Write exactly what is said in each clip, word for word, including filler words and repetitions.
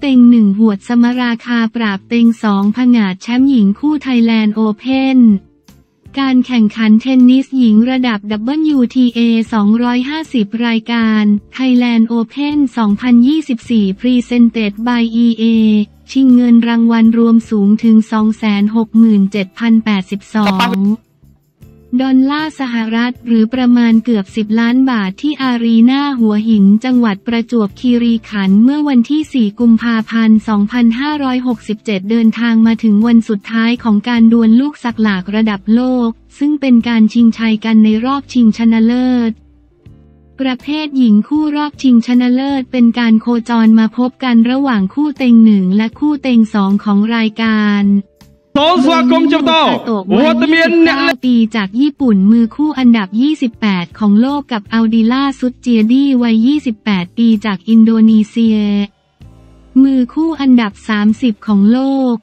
เต็งหนึ่งหวดสมราคาปราบเต็งสองผงาดแชมป์หญิงคู่ Thailand Open การแข่งขันเทนนิสหญิงระดับ ดับเบิลยู ที เอ สองร้อยห้าสิบ รายการ Thailand Open สองพันยี่สิบสี่ Presented by อี เอ ชิงเงินรางวัลรวมสูงถึง สองแสนหกหมื่นเจ็ดพันแปดสิบสอง ดอลลาร์สหรัฐหรือประมาณเกือบสิบล้านบาทที่อารีนาหัวหินจังหวัดประจวบคีรีขันธ์เมื่อวันที่สี่กุมภาพันธ์สองพันห้าร้อยหกสิบเจ็ดเดินทางมาถึงวันสุดท้ายของการดวลลูกสักหลากระดับโลกซึ่งเป็นการชิงชัยกันในรอบชิงชนะเลิศประเภทหญิงคู่รอบชิงชนะเลิศเป็นการโคจรมาพบกันระหว่างคู่เต็งหนึ่งและคู่เต็งสองของรายการโตสวากมเจ้าโตวัตเมียนเนปีจากญี่ปุ่นมือคู่อันดับยี่สิบแปดของโลกกับอัลดิล่าซุดเจียดี้วัยยี่สิบแปดปีจากอินโดนีเซียมือคู่อันดับสามสิบของโลก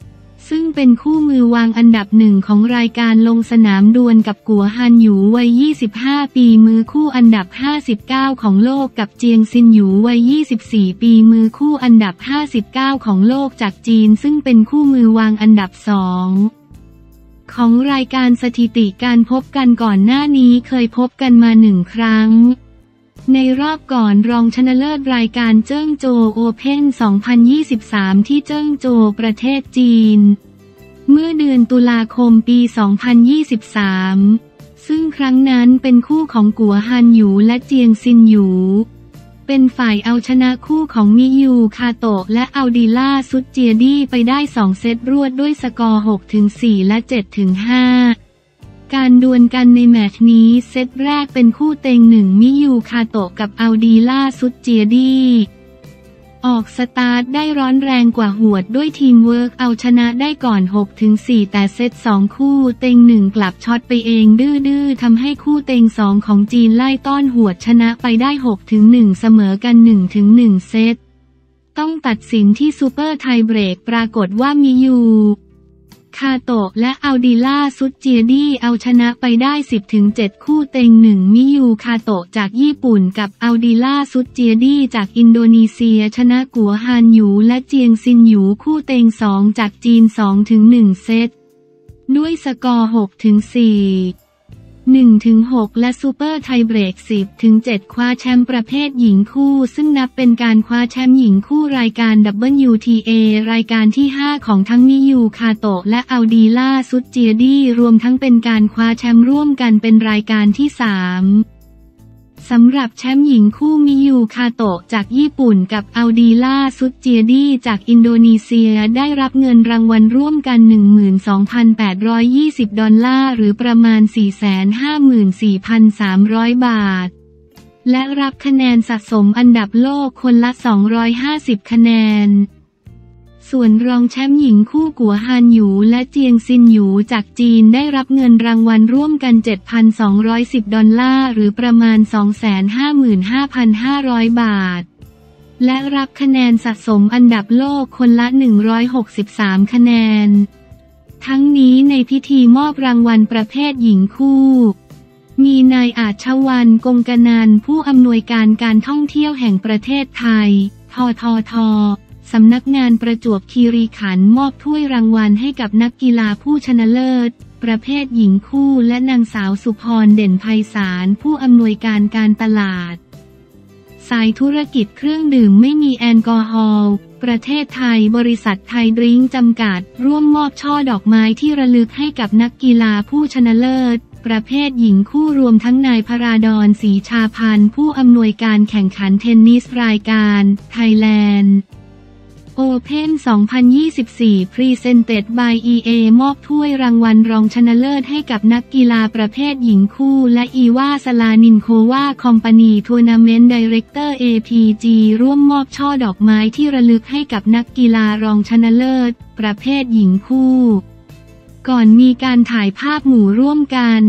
ซึ่งเป็นคู่มือวางอันดับหนึ่งของรายการลงสนามดวลกับกัวฮันหยูวัยยี่สิบห้าปีมือคู่อันดับห้าสิบเก้าของโลกกับเจียงซินหยูวัยยี่สิบสี่ปีมือคู่อันดับห้าสิบเก้าของโลกจากจีนซึ่งเป็นคู่มือวางอันดับสองของรายการสถิติการพบกันก่อนหน้านี้เคยพบกันมาหนึ่งครั้งในรอบก่อนรองชนะเลิศรายการเจิ้งโจวโอเพ่นสองพันยี่สิบสามที่เจิ้งโจวประเทศจีนเมื่อเดือนตุลาคมปีสองพันยี่สิบสามซึ่งครั้งนั้นเป็นคู่ของกัวฮันหยูและเจียงซินหยูเป็นฝ่ายเอาชนะคู่ของมิยูคาโตะและอัลดิล่าซุดเจียดี้ไปได้สองเซตรวดด้วยสกอร์ หกต่อสี่ และ เจ็ดต่อห้าการดวลกันในแมตช์นี้เซตแรกเป็นคู่เต็งหนึ่งมิยูคาโตะกับอัลดีล่าซุดเจียดี้ออกสตาร์ทได้ร้อนแรงกว่าหวดด้วยทีมเวิร์กเอาชนะได้ก่อน หกต่อสี่ แต่เซตสองคู่เต็งหนึ่งกลับช็อตไปเองดื้อๆทำให้คู่เต็งสองของจีนไล่ต้อนหวดชนะไปได้ หกต่อหนึ่ง เสมอกัน หนึ่งต่อหนึ่ง เซตต้องตัดสินที่ซูเปอร์ไทเบรกปรากฏว่ามิยูคาโตะและอัลดิล่าซุดเจียดี้เอาชนะไปได้ สิบต่อเจ็ด คู่เต็งหนึ่งมิยูคาโตะจากญี่ปุ่นกับอัลดิล่าซุดเจียดี้จากอินโดนีเซียชนะกัวฮันหยูและเจียงซินหยูคู่เต็งสองจากจีน สองต่อหนึ่ง เซตด้วยสกอร์ หกต่อสี่ หนึ่งต่อหก และซูเปอร์ไทเบรก สิบต่อเจ็ด คว้าแชมป์ประเภทหญิงคู่ซึ่งนับเป็นการคว้าแชมป์หญิงคู่รายการ ดับเบิลยู ที เอ รายการที่ห้าของทั้งมิยูคาโตะและอัลดีล่าซุดเจียดี้รวมทั้งเป็นการคว้าแชมป์ร่วมกันเป็นรายการที่สามสำหรับแชมป์หญิงคู่มิยูคาโตะจากญี่ปุ่นกับอัลดีล่าซุดเจียดี้จากอินโดนีเซียได้รับเงินรางวัลร่วมกัน หนึ่งหมื่นสองพันแปดร้อยยี่สิบ ดอลลาร์หรือประมาณ สี่แสนห้าหมื่นสี่พันสามร้อย บาทและรับคะแนนสะสมอันดับโลกคนละ สองร้อยห้าสิบ คะแนนส่วนรองแชมป์หญิงคู่กัวฮันหยูและเจียงซินหยูจากจีนได้รับเงินรางวัลร่วมกัน เจ็ดพันสองร้อยสิบ ดอลลาร์หรือประมาณ สองแสนห้าหมื่นห้าพันห้าร้อย บาทและรับคะแนนสะสมอันดับโลกคนละ หนึ่งร้อยหกสิบสาม คะแนนทั้งนี้ในพิธีมอบรางวัลประเภทหญิงคู่มีนายอาชวรรณ กงกนันท์ผู้อำนวยการการท่องเที่ยวแห่งประเทศไทยทททสำนักงานประจวบคีรีขันธ์มอบถ้วยรางวัลให้กับนักกีฬาผู้ชนะเลิศประเภทหญิงคู่และนางสาวสุพรเด่นไพศาลผู้อำนวยการการตลาดสายธุรกิจเครื่องดื่มไม่มีแอลกอฮอล์ประเทศไทยบริษัทไทยดริงก์จำกัดร่วมมอบช่อดอกไม้ที่ระลึกให้กับนักกีฬาผู้ชนะเลิศประเภทหญิงคู่รวมทั้งนายพราดร ศรีชาพันธ์ผู้อำนวยการแข่งขันเทนนิสรายการ Thailand Open สองพันยี่สิบสี่ Presented by อี เอ มอบถ้วยรางวัลรองชนะเลิศให้กับนักกีฬาประเภทหญิงคู่และอีวาสลานินโควาคอมพานีทัวร์นาเมนต์ไดเรคเตอร์ เอ พี จี ร่วมมอบช่อดอกไม้ที่ระลึกให้กับนักกีฬารองชนะเลิศประเภทหญิงคู่ก่อนมีการถ่ายภาพหมู่ร่วมกัน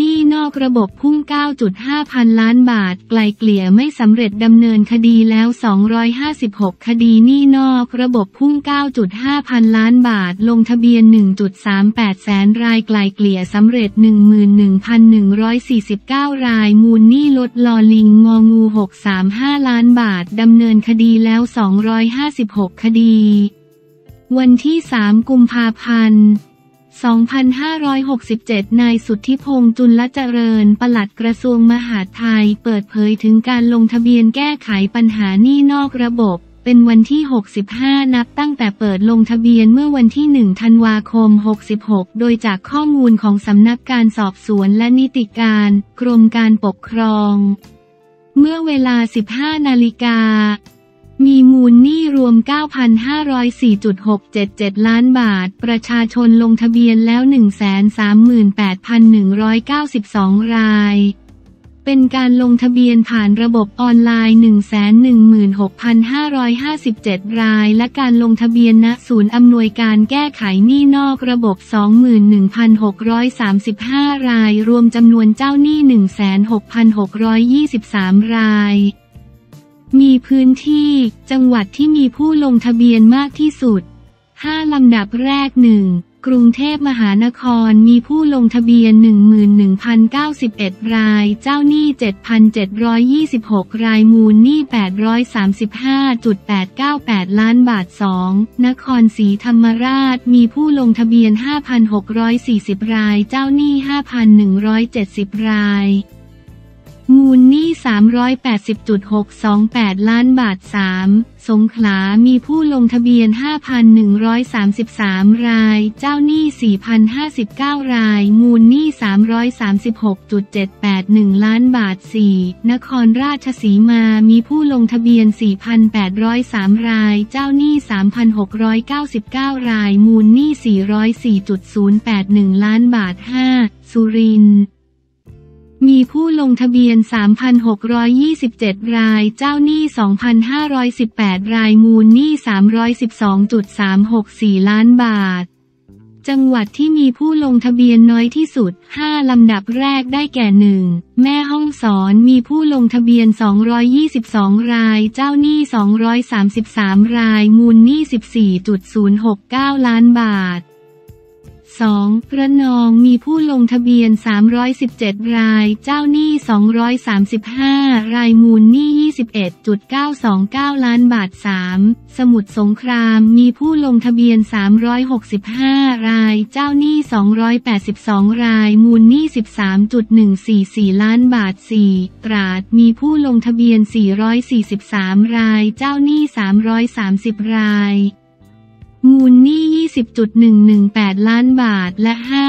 นี่ นี้นอกระบบพุ่ง เก้าจุดห้าพันล้านบาทไกลเกลี่ยไม่สำเร็จดำเนินคดีแล้วสองร้อยห้าสิบหกคดีหนี้นอกระบบพุ่ง เก้าจุดห้าพันล้านบาทลงทะเบียน หนึ่งจุดสามแปดแสนรายไกลเกลี่ยสำเร็จ หนึ่งหมื่นหนึ่งพันหนึ่งร้อยสี่สิบเก้ารายมูลหนี้ลดลอลิงงองูหกร้อยสามสิบห้าล้านบาทดำเนินคดีแล้วสองร้อยห้าสิบหกคดีวันที่สามกุมภาพันธ์สองพันห้าร้อยหกสิบเจ็ด นายสุทธิพงษ์ จุลเจริญปลัดกระทรวงมหาดไทยเปิดเผยถึงการลงทะเบียนแก้ไขปัญหาหนี้นอกระบบเป็นวันที่หกสิบห้านับตั้งแต่เปิดลงทะเบียนเมื่อวันที่หนึ่งธันวาคมหกสิบหกโดยจากข้อมูลของสำนักการสอบสวนและนิติการกรมการปกครองเมื่อเวลา สิบห้านาฬิกามีมูลหนี้รวม เก้าพันห้าร้อยสี่จุดหกเจ็ดเจ็ดล้านบาทประชาชนลงทะเบียนแล้ว หนึ่งแสนสามหมื่นแปดพันหนึ่งร้อยเก้าสิบสอง รายเป็นการลงทะเบียนผ่านระบบออนไลน์ หนึ่งแสนหนึ่งหมื่นหกพันห้าร้อยห้าสิบเจ็ด รายและการลงทะเบียนณศูนย์อำนวยการแก้ไขหนี้นอกระบบ สองหมื่นหนึ่งพันหกร้อยสามสิบห้า รายรวมจำนวนเจ้าหนี้ หนึ่งแสนหกพันหกร้อยยี่สิบสาม รายมีพื้นที่จังหวัดที่มีผู้ลงทะเบียนมากที่สุดห้าลำดับแรก หนึ่ง กรุงเทพมหานครมีผู้ลงทะเบียน หนึ่งหมื่นหนึ่งพันเก้าสิบเอ็ด รายเจ้าหนี้ เจ็ดพันเจ็ดร้อยยี่สิบหก รายมูลหนี้ แปดร้อยสามสิบห้าจุดแปดเก้าแปดล้านบาท สอง นครศรีธรรมราชมีผู้ลงทะเบียน ห้าพันหกร้อยสี่สิบ รายเจ้าหนี้ ห้าพันหนึ่งร้อยเจ็ดสิบ รายมูลหนี้ สามร้อยแปดสิบจุดหกสองแปดล้านบาท สาม สงขลามีผู้ลงทะเบียน ห้าพันหนึ่งร้อยสามสิบสาม รายเจ้าหนี้ สี่พันห้าสิบเก้ารายมูลหนี้ สามร้อยสามสิบหกจุดเจ็ดแปดหนึ่งล้านบาท สี่ นครราชสีมามีผู้ลงทะเบียน สี่พันแปดร้อยสาม รายเจ้าหนี้ สามพันหกร้อยเก้าสิบเก้ารายมูลหนี้ สี่ร้อยสี่จุดศูนย์แปดหนึ่งล้านบาท ห้า สุรินทร์มีผู้ลงทะเบียน สามพันหกร้อยยี่สิบเจ็ด รายเจ้าหนี้ สองพันห้าร้อยสิบแปด รายมูลหนี้ สามร้อยสิบสองจุดสามหกสี่ล้านบาทจังหวัดที่มีผู้ลงทะเบียนน้อยที่สุดห้าลำดับแรกได้แก่ หนึ่ง แม่ฮ่องสอนมีผู้ลงทะเบียนสองร้อยยี่สิบสองรายเจ้าหนี้สองร้อยสามสิบสามรายมูลหนี้ สิบสี่จุดศูนย์หกเก้าล้านบาทสอง ระนองมีผู้ลงทะเบียนสามร้อยสิบเจ็ดรายเจ้าหนี้สองร้อยสามสิบห้ารายมูลหนี้ ยี่สิบเอ็ดจุดเก้าสองเก้าล้านบาท สาม สมุทรสงครามมีผู้ลงทะเบียนสามร้อยหกสิบห้ารายเจ้าหนี้สองร้อยแปดสิบสองรายมูลหนี้ สิบสามจุดหนึ่งสี่สี่ล้านบาท สี่ ตราดมีผู้ลงทะเบียนสี่ร้อยสี่สิบสามรายเจ้าหนี้สามร้อยสามสิบรายมูลหนี้ ยี่สิบจุดหนึ่งหนึ่งแปดล้านบาทและ ห้า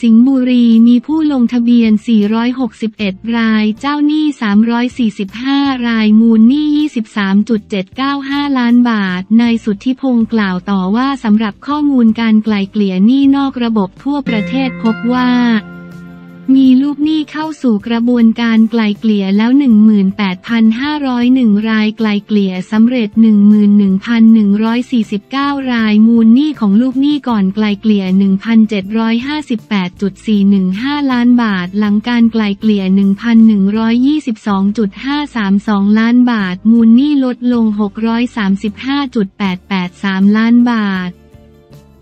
สิงห์บุรีมีผู้ลงทะเบียนสี่ร้อยหกสิบเอ็ดรายเจ้าหนี้สามร้อยสี่สิบห้ารายมูลหนี้ ยี่สิบสามจุดเจ็ดเก้าห้าล้านบาทนายสุทธิพงษ์กล่าวต่อว่าสำหรับข้อมูลการไกล่เกลี่ยหนี้นอกระบบทั่วประเทศพบว่ามีลูกหนี้เข้าสู่กระบวนการไกล่เกลี่ยแล้ว หนึ่งหมื่นแปดพันห้าร้อยเอ็ด รายไกล่เกลี่ยสำเร็จ หนึ่งหมื่นหนึ่งพันหนึ่งร้อยสี่สิบเก้า รายมูลหนี้ของลูกหนี้ก่อนไกล่เกลี่ย หนึ่งพันเจ็ดร้อยห้าสิบแปดจุดสี่หนึ่งห้าล้านบาทหลังการไกล่เกลี่ย หนึ่งพันหนึ่งร้อยยี่สิบสองจุดห้าสามสองล้านบาทมูลหนี้ลดลง หกร้อยสามสิบห้าจุดแปดแปดสามล้านบาท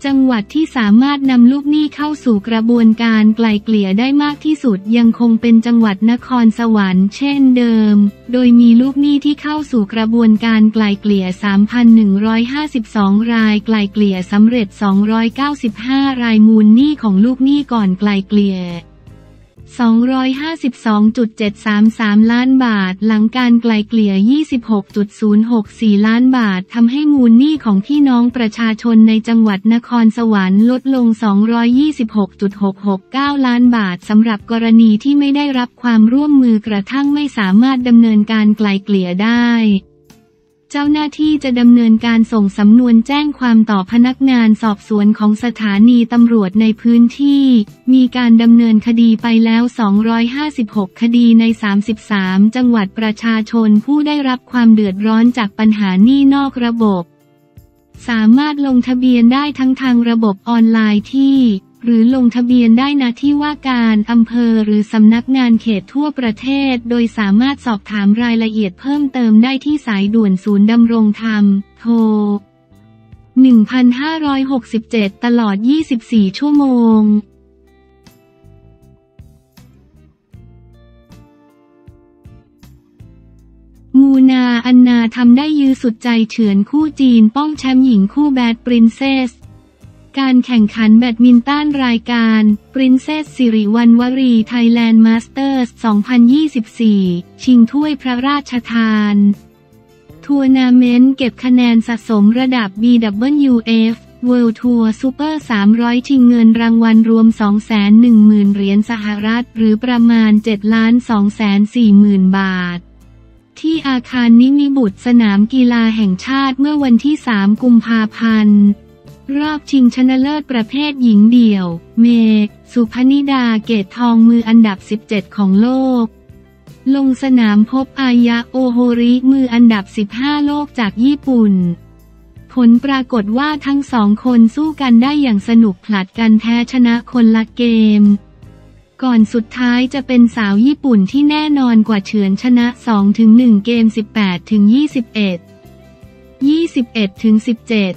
จังหวัดที่สามารถนำลูกหนี้เข้าสู่กระบวนการไกล่เกลี่ยได้มากที่สุดยังคงเป็นจังหวัดนครสวรรค์เช่นเดิมโดยมีลูกหนี้ที่เข้าสู่กระบวนการไกล่เกลี่ย สามพันหนึ่งร้อยห้าสิบสอง รายไกล่เกลี่ยสำเร็จ สองร้อยเก้าสิบห้ารายมูลหนี้ของลูกหนี้ก่อนไกล่เกลี่ยสองร้อยห้าสิบสองจุดเจ็ดสามสามล้านบาทหลังการไกล่เกลี่ย ยี่สิบหกจุดศูนย์หกสี่ล้านบาททำให้มูลหนี้ของพี่น้องประชาชนในจังหวัดนครสวรรค์ลดลง สองร้อยยี่สิบหกจุดหกหกเก้าล้านบาทสำหรับกรณีที่ไม่ได้รับความร่วมมือกระทั่งไม่สามารถดำเนินการไกล่เกลี่ยได้เจ้าหน้าที่จะดำเนินการส่งสำนวนแจ้งความต่อพนักงานสอบสวนของสถานีตำรวจในพื้นที่มีการดำเนินคดีไปแล้วสองร้อยห้าสิบหกคดีในสามสิบสามจังหวัดประชาชนผู้ได้รับความเดือดร้อนจากปัญหาหนี้นอกระบบสามารถลงทะเบียนได้ทั้งทางระบบออนไลน์ที่ หรือลงทะเบียนได้ณที่ว่าการอำเภอหรือสำนักงานเขตทั่วประเทศโดยสามารถสอบถามรายละเอียดเพิ่มเติมได้ที่สายด่วนศูนย์ดำรงธรรมโทร หนึ่งห้าหกเจ็ด ตลอด ยี่สิบสี่ ชั่วโมงงูนาอันนาทำได้ยื้อสุดใจเฉือนคู่จีนป้องแชมป์หญิงคู่แบด Princess การแข่งขันแบดมินตันรายการ Princess Siriwannwari Thailand Masters สองพันยี่สิบสี่ ชิงถ้วยพระราชทานทัวร์นาเมนต์เก็บคะแนนสะสมระดับ บี ดับเบิลยู เอฟ World Tour Super สามร้อย ชิงเงินรางวัลรวม สองแสนหนึ่งหมื่น เหรียญสหรัฐหรือประมาณ เจ็ดล้านสองแสนสี่หมื่น บาทที่อาคารนิมิบุตรสนามกีฬาแห่งชาติเมื่อวันที่ สาม กุมภาพันธ์รอบชิงชนะเลิศประเภทหญิงเดี่ยวเมฆ สุพนิดาเกตทองมืออันดับ สิบเจ็ด ของโลกลงสนามพบอายะโอโฮริมืออันดับ สิบห้า โลกจากญี่ปุ่นผลปรากฏว่าทั้งสองคนสู้กันได้อย่างสนุกผลัดกันแพ้ชนะคนละเกมก่อนสุดท้ายจะเป็นสาวญี่ปุ่นที่แน่นอนกว่าเฉือนชนะ สองต่อหนึ่ง เกม สิบแปดถึงยี่สิบเอ็ด ยี่สิบเอ็ดถึงสิบเจ็ด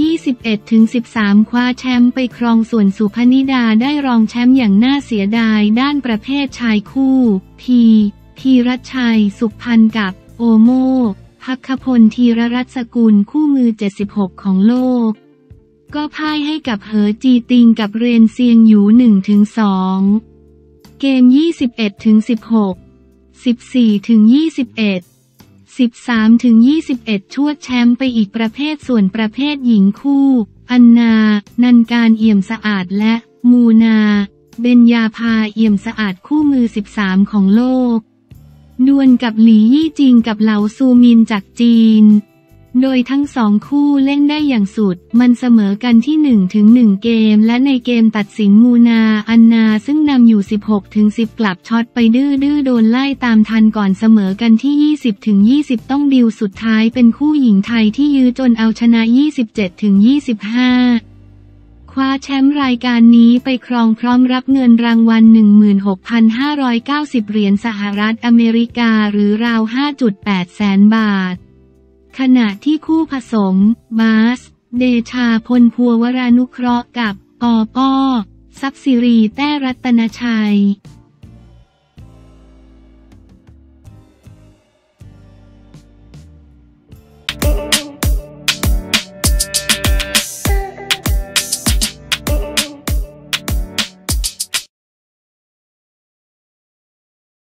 ยี่สิบเอ็ดถึงสิบสาม คว้าแชมป์ไปครองส่วนสุพนิดาได้รองแชมป์อย่างน่าเสียดายด้านประเภทชายคู่พีพีรชัยสุขพันธ์กับโอโมภัคคพลธีรรัตน์สกุลคู่มือ เจ็ดสิบหก ของโลกก็พ่ายให้กับเหอจีติงกับเรนเซียงหยู หนึ่งต่อสอง เกม ยี่สิบเอ็ดถึงสิบหก สิบสี่ถึงยี่สิบเอ็ด สิบสามถึงยี่สิบเอ็ด ชวดแชมป์ไปอีกประเภทส่วนประเภทหญิงคู่อันนานันการเอี่ยมสะอาดและมูนาเบญญาภาเอี่ยมสะอาดคู่มือ สิบสาม ของโลกดวลกับหลียี่จิงกับเหลาซูมินจากจีนโดยทั้งสองคู่เล่นได้อย่างสุดมันเสมอกันที่ หนึ่งต่อหนึ่ง เกมและในเกมตัดสินมูนาอันนาซึ่งนำอยู่ สิบหกต่อสิบ กลับช็อตไปดื้อดื้อโดนไล่ตามทันก่อนเสมอกันที่ ยี่สิบต่อยี่สิบ ต้องดิวสุดท้ายเป็นคู่หญิงไทยที่ยื้อจนเอาชนะ ยี่สิบเจ็ดต่อยี่สิบห้า คว้าแชมป์รายการนี้ไปครองพร้อมรับเงินรางวัล หนึ่งหมื่นหกพันห้าร้อยเก้าสิบ เหรียญสหรัฐอเมริกาหรือราว ห้าจุดแปด แสนบาทขณะที่คู่ผสมบาสเดชาพลภัววรานุเคราะห์กับปอปอทรัพย์ศิรีแต้รัตนชัย